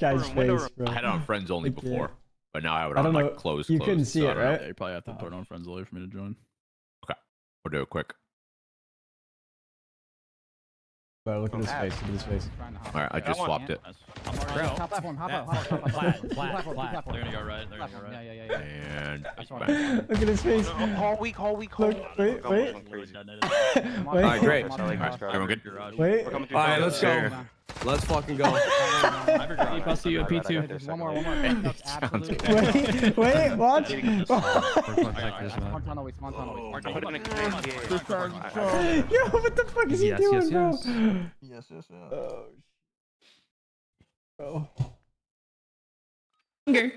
guy's face, bro. I had it on friends only before, but now I would have like closed. You couldn't see it, right? Yeah, you probably have to put it on friends only for me to join. Okay, we'll do it quick. Bro, look at his face. Look at his face. All right, I just swapped it. Top platform, hop up, hop up. Flat. They're gonna go right. They're gonna go right. Yeah. And look at his face. Whole week. Wait. All right, great. All right, everyone good? Wait. All right, let's go. Let's fucking go. P2, P2. One more. Wait, watch. Spawn tunnel. Yo, what the fuck is he doing, bro? Yes. Oh. Finger.